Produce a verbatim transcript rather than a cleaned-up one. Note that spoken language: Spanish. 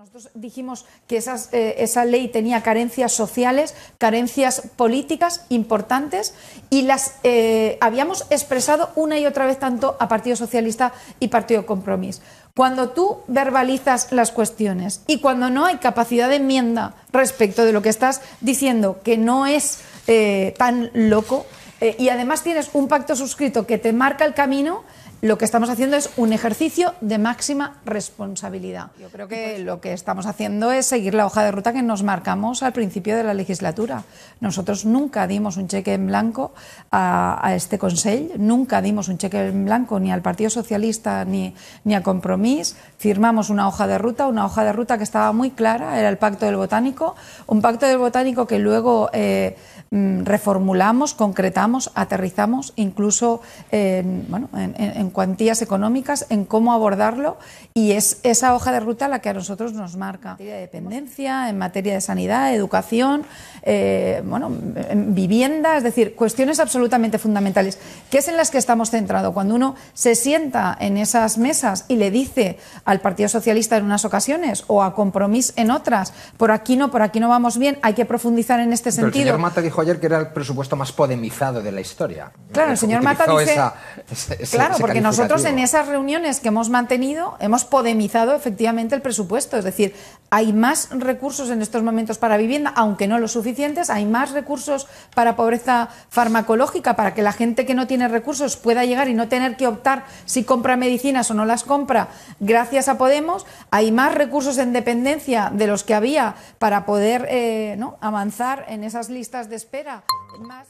Nosotros dijimos que esas, eh, esa ley tenía carencias sociales, carencias políticas importantes y las eh, habíamos expresado una y otra vez tanto a Partido Socialista y Partido Compromís. Cuando tú verbalizas las cuestiones y cuando no hay capacidad de enmienda respecto de lo que estás diciendo, que no es eh, tan loco, eh, y además tienes un pacto suscrito que te marca el camino, lo que estamos haciendo es un ejercicio de máxima responsabilidad. Yo creo que lo que estamos haciendo es seguir la hoja de ruta que nos marcamos al principio de la legislatura. Nosotros nunca dimos un cheque en blanco a, a este Consell, nunca dimos un cheque en blanco ni al Partido Socialista ni, ni a Compromís. Firmamos una hoja de ruta, una hoja de ruta que estaba muy clara, era el Pacto del Botánico, un Pacto del Botánico que luego eh, reformulamos, concretamos, aterrizamos, incluso eh, bueno, en, en cuantías económicas, en cómo abordarlo, y es esa hoja de ruta la que a nosotros nos marca. En materia de dependencia, en materia de sanidad, educación, eh, bueno, vivienda, es decir, cuestiones absolutamente fundamentales, que es en las que estamos centrados. Cuando uno se sienta en esas mesas y le dice al Partido Socialista en unas ocasiones o a Compromís en otras, por aquí no, por aquí no vamos bien, hay que profundizar en este sentido. Pero el señor Mata dijo ayer que era el presupuesto más podemizado de la historia. Claro, el señor Mata dice... Esa, esa, esa, claro, esa porque nosotros en esas reuniones que hemos mantenido hemos podemizado efectivamente el presupuesto, es decir, hay más recursos en estos momentos para vivienda, aunque no los suficientes, hay más recursos para pobreza farmacológica, para que la gente que no tiene recursos pueda llegar y no tener que optar si compra medicinas o no las compra gracias a Podemos, hay más recursos en dependencia de los que había para poder eh, ¿no? avanzar en esas listas de espera. Más...